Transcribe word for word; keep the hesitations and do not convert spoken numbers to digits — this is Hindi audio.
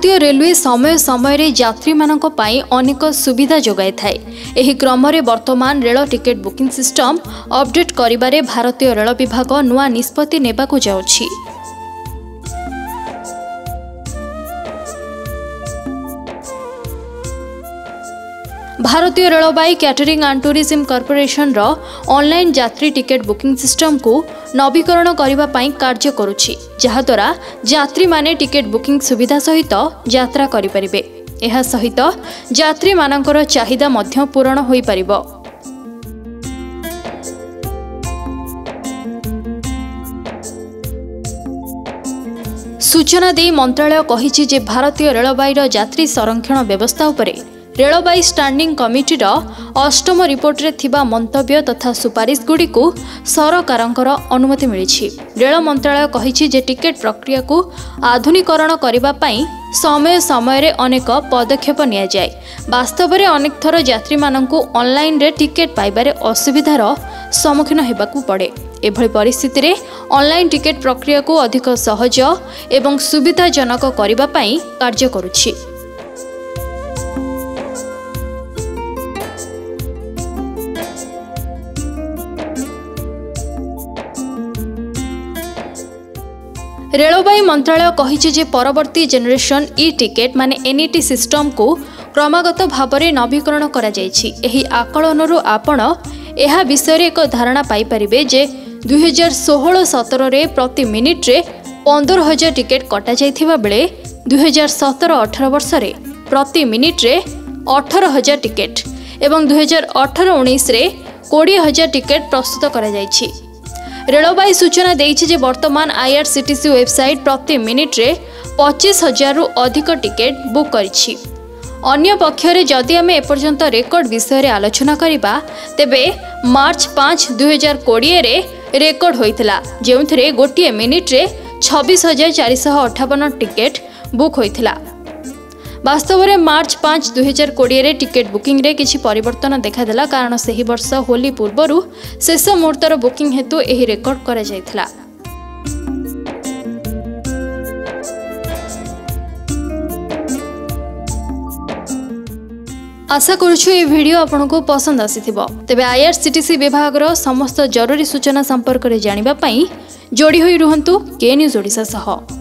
भारतीय रेलवे समय समय यात्री मानक पाई अनेक सुविधा जोगाई थाए। एही क्रम रे वर्तमान rail ticket booking system update करिबारे भारतीय रेल विभाग नुआ निष्पत्ति नेबाकु जाउछि। भारतीय railway catering and tourism corporation रो ऑनलाइन यात्री टिकेट बुकिंग सिस्टम को नवीकरण करिबा पई कार्य करूछि, जहा द्वारा यात्री माने टिकेट बुकिंग सुविधा सहित यात्रा करि परिबे। एहा सहित यात्री मानकर चाहिदा मध्य पूरण होई परिबो। सूचना दे मंत्रालय कहिछि जे भारतीय रेलवे रो यात्री संरक्षण व्यवस्था उपरे रेलवे स्टैंडिंग कमिटीर अष्टम रिपोर्ट रे थिबा मंतव्य तथा सुपारिश गुड़िकु सरकारंकर अनुमति मिली। रेल मंत्रालय कहिछि जे टिकेट प्रक्रिया को आधुनिकरण करिबा पई समय समय रे अनेक पदक्षेप निया जाय। वास्तव रे अनेक थर यात्री मानंकु ऑनलाइन रे टिकेट पाइबारे असुविधार सम्मुखीन हेबाकु पड़े। एभली परिस्थिति रे ऑनलाइन टिकेट प्रक्रिया को अधिक सहज एवं सुविधाजनक करिबा पई कार्य करूछि। रेलवे मंत्रालय कहिछि जे परवर्ती जेनरेशन ई टिकेट माने एनईटी सिस्टम को क्रमागत भाव में नवीकरण करा जायछि। एही आकलनरु आपण एहा विषय रे एक धारणा पाई परिबे जे दो हज़ार सोलह सत्रह रे प्रति मिनिट रे पंद्रह हजार टिकेट कटा जाइथिबा बेले दो हज़ार सत्रह अठारह वर्ष रे प्रति मिनिट रे अठारह हजार टिकेट एवं दो हज़ार अठारह उन्नीस रे बीस हजार टिकेट प्रस्तुत करा जायछि। रेलवे सूचना देछि जे वर्तमान आईआरसीटीसी वेबसाइट प्रति मिनिट रे पच्चीस हजार रु अधिक टिकेट बुक करिछि। अन्य पक्षरे जदि आमे एपर्यंत रेकर्ड विषय रे आलोचना करिबा तेबे मार्च पाँच दो हज़ार बीस रे रेकर्ड होइतिला, जेउथिरे गोटिए मिनिट रे छब्बीस हजार चार सौ अठावन टिकेट बुक होइतिला। वास्तव में मार्च पाँच दो हज़ार बीस रे टिकेट बुकिंग रे किछि परिवर्तन देखादेला, कारण सेही वर्ष होली पूर्वरु शेष मुहूर्तर बुकिंग हेतु एही रेकॉर्ड करा जायथिला। आशा करुछु ए वीडियो आपनको पसंद आसीथिबो। तबे आईआरसीटीसी विभाग रो समस्त जरूरी सूचना संपर्क रे जानिबा पई जोडी होई रहंतु के न्यूज ओडिसा सह।